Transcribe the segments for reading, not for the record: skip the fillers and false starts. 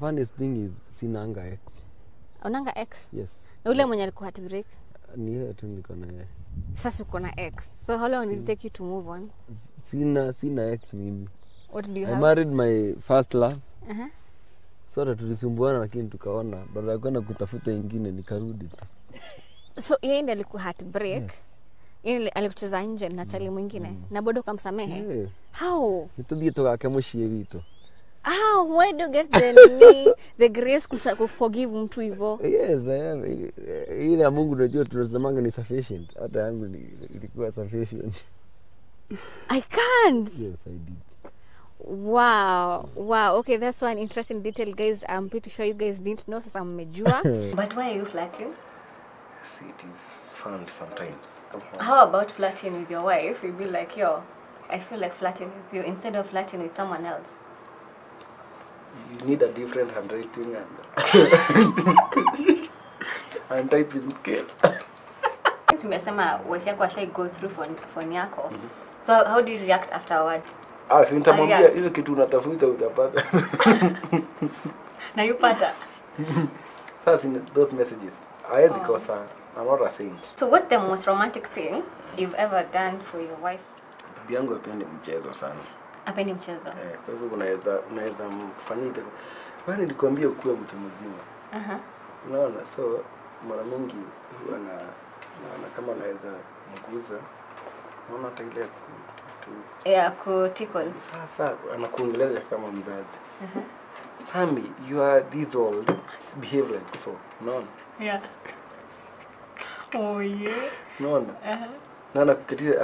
The funniest thing is Sinanga X. Onanga X? Yes. Na ule mwenye alikuwa heartbreak? Ni yeye tu niko na yeye. Sasa uko na X. So how long did it take you to move on? Sina X mimi. What do you have? I married my first love. So that tulisumbuana lakini tukaona baada ya kwenda kutafuta nyingine nikarudi tu. So yeye ndiye alikuwa heartbreak. Yes. Yeye alikucheza nje na chali mwingine na bado kamsamehe. Yeah. How? Nitubie toka kamoshi yetu. Ah, where do you get the grace to forgive mtu hivyo? Yes, I am. Ile ya Mungu ndio tunasemaanga ni sufficient. Hata yangu ilikuwa sufficient. I can't. Yes, I did. Wow. Wow. Okay, that's one interesting detail, guys. I'm pretty sure you guys didn't know, sasa mmejua. But why are you flirting? See, it is fun sometimes. How about flirting with your wife? You'll be like, yo, I feel like flirting with you instead of flirting with someone else. You need a different handwriting and typing skills. Tumesema wife yako ashai go through phone yako. So how do you react afterward? Ah, sintamwambia hizo kitu unatafuta utapata. Na yupata. Sasa those messages. Hawezi kosa. I'm not a saint. So what's the most romantic thing you've ever done for your wife? Bibi yangu apende mchezo sana. Apende mchezo. Kwa hivyo unaweza kufanyia hivyo. Kwa hivyo nilikwambia ukue mtu mzima. Unaona, so mara mingi huwa na kama unaweza mguza. Unaona hata ile ya kutikol. Sasa anakuongeleza kama mzazi. Sammy, you are this old. Behave like so. Unaona? Yeah. Oh yeah. Unaona? Na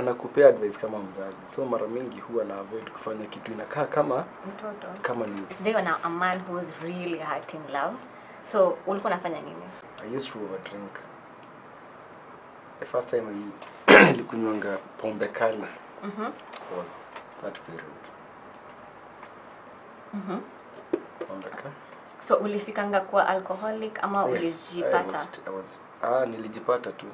anakupea advice kama mzazi. So mara mingi huwa na avoid kufanya kitu inakaa kama mtoto. Kama ni. They are now a man who is really hurt in love. So ulikuwa unafanya nini? I used to overdrink. The first time I nilikunywanga pombe kali. Was that period. Pombe kali. So ulifikanga kuwa alcoholic ama ulijipata? Nilijipata tu.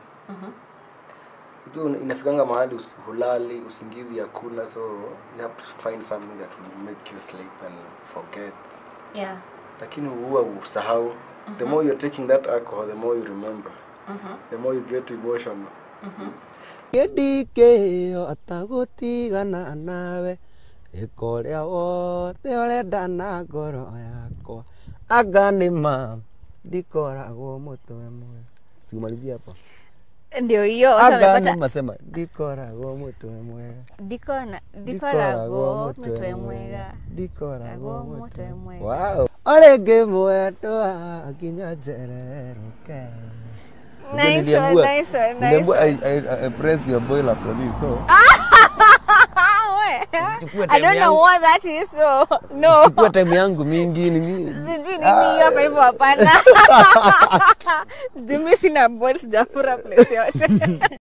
Inafikanga mahali hulali, usingizi hakuna, so you have to find something that will make you sleep and forget. Yeah. Lakini huwa usahau. The more you're taking that alcohol, the more you remember. The more you get emotional. Kedikeyo atagotigana nawe ekoria wote orendana ngoro yakwa aganima ndikoragwo mutwe mwe. Sikumalizia hapa. Ndio hiyo unapata unasema ndikoragwo mutwe mwe ndikoragwo mutwe mwe ndikoragwo mutwe mwe. Wow. Orenge mwetwa akinyajereroke. Nice one, nice one, nice one. I press your boiler for this, so. I don't know what that is, so. No. Sikuwa time yangu mingi, nini. Sijui nini hapa hivyo hapana. Jumi sina board, sijafura place yote.